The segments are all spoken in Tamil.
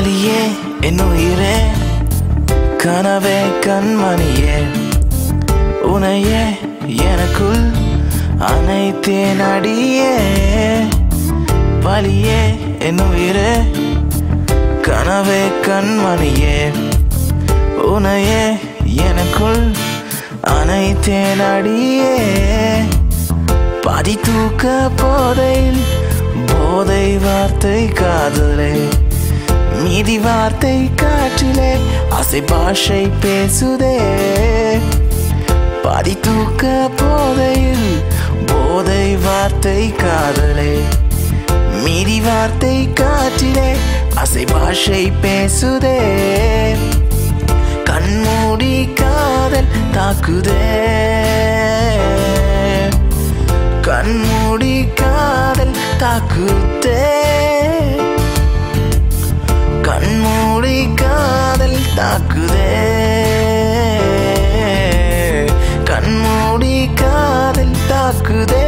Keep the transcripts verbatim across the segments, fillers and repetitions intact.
kanamaniye enoire kanave kanamaniye unaye yenakul anaiteen adiye valiye enoire kanave kanamaniye unaye yenakul anaiteen adiye padi thooka podail bodai vaarthai kaadale மீதி வார்த்தை காற்றிலே ஆசை பாஷை பேசுதே பாதி தூக்க போதையில் போதை வார்த்தை காதலே மீதி வார்த்தை காற்றிலே ஆசை பாஷை பேசுதே கண்மூடி காதல் தாக்குதே கண்மூடி காதல் தாக்குதே கண்மூடி காதல் தாக்குதே கண்மூடி காதல் தாக்குதே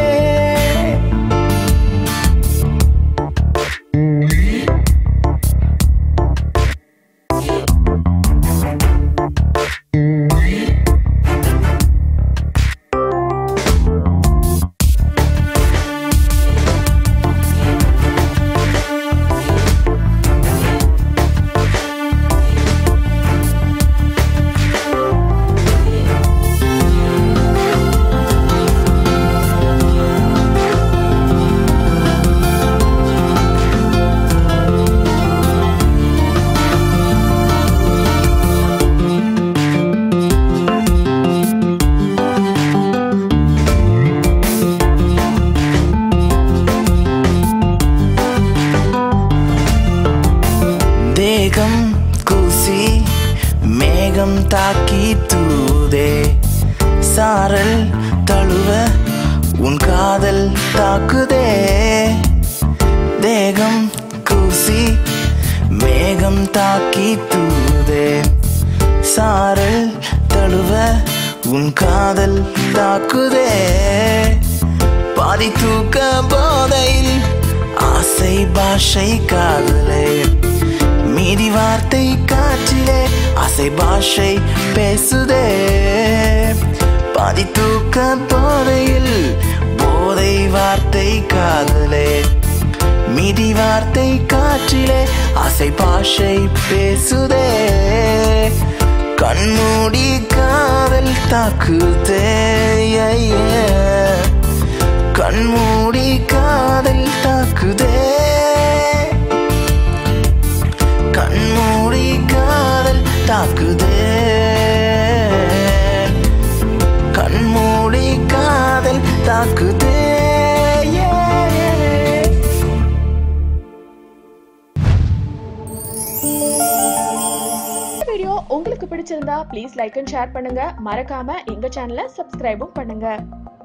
தேகம் கூசி மேகம் தாக்கி தூதே சாரல் தழுவ உன் காதல் தாக்குதே தேகம் கூசி மேகம் தாக்கி தூதே சாரல் தழுவ உன் காதல் தாக்குதே பாதி தூக்க போதையில் ஆசை பாஷை காதலே மீதி வார்த்தை காற்றிலே ஆசை பாஷை பேசுதே பாதி தூக்க போதையில் போதை வார்த்தை காதலே மீதி வார்த்தை காற்றிலே ஆசை பாஷை பேசுதே கண்மூடி காதல் தாக்குதே கண்மூடி காதல் தாக்குதே கண்மூடி காதல் தாக்குதே கண்மூடி காதல் தாக்குதே வீடியோ உங்களுக்கு பிடிச்சிருந்தா ப்ளீஸ் லைக் அண்ட் ஷேர் பண்ணுங்க மறக்காம எங்க சேனலை சப்ஸ்கிரைபும் பண்ணுங்க.